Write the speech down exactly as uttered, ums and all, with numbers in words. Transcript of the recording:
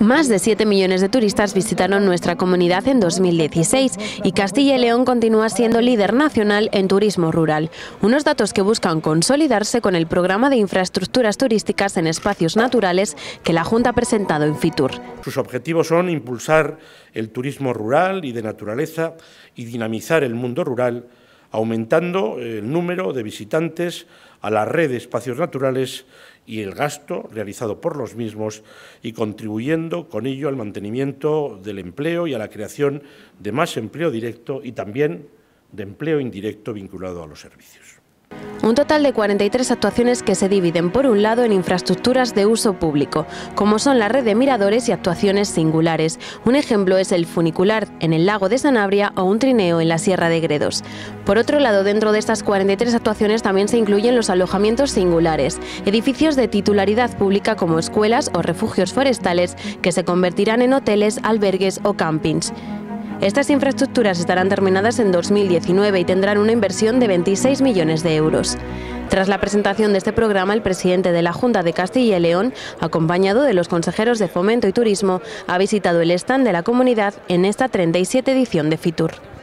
Más de siete millones de turistas visitaron nuestra comunidad en dos mil dieciséis y Castilla y León continúa siendo líder nacional en turismo rural. Unos datos que buscan consolidarse con el programa de infraestructuras turísticas en espacios naturales que la Junta ha presentado en FITUR. Sus objetivos son impulsar el turismo rural y de naturaleza y dinamizar el mundo rural, aumentando el número de visitantes a la red de espacios naturales y el gasto realizado por los mismos y contribuyendo con ello al mantenimiento del empleo y a la creación de más empleo directo y también de empleo indirecto vinculado a los servicios. Un total de cuarenta y tres actuaciones que se dividen por un lado en infraestructuras de uso público, como son la red de miradores y actuaciones singulares. Un ejemplo es el funicular en el lago de Sanabria o un trineo en la sierra de Gredos. Por otro lado, dentro de estas cuarenta y tres actuaciones también se incluyen los alojamientos singulares, edificios de titularidad pública como escuelas o refugios forestales que se convertirán en hoteles, albergues o campings. Estas infraestructuras estarán terminadas en dos mil diecinueve y tendrán una inversión de veintiséis millones de euros. Tras la presentación de este programa, el presidente de la Junta de Castilla y León, acompañado de los consejeros de Fomento y Turismo, ha visitado el stand de la comunidad en esta trigésima séptima edición de FITUR.